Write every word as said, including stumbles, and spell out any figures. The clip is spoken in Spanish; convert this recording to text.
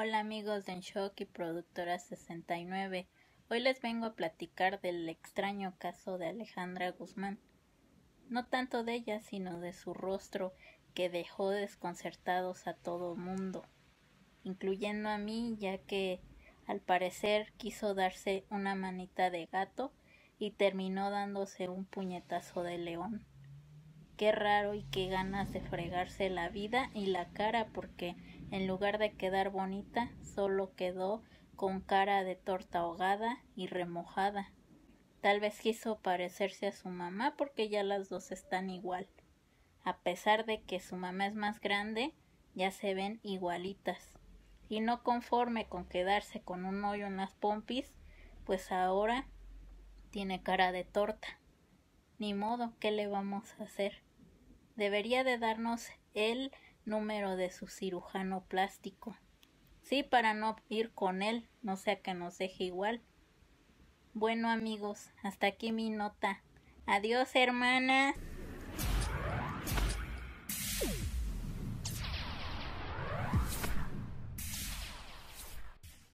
Hola amigos de Enshock y Productora sesenta y nueve, hoy les vengo a platicar del extraño caso de Alejandra Guzmán, no tanto de ella sino de su rostro que dejó desconcertados a todo mundo, incluyendo a mí, ya que al parecer quiso darse una manita de gato y terminó dándose un puñetazo de león. Qué raro y qué ganas de fregarse la vida y la cara, porque en lugar de quedar bonita, solo quedó con cara de torta ahogada y remojada. Tal vez quiso parecerse a su mamá porque ya las dos están igual. A pesar de que su mamá es más grande, ya se ven igualitas. Y no conforme con quedarse con un hoyo en las pompis, pues ahora tiene cara de torta. Ni modo, ¿qué le vamos a hacer? Debería de darnos el número de su cirujano plástico. Sí, para no ir con él, no sea que nos deje igual. Bueno amigos, hasta aquí mi nota. Adiós, hermanas.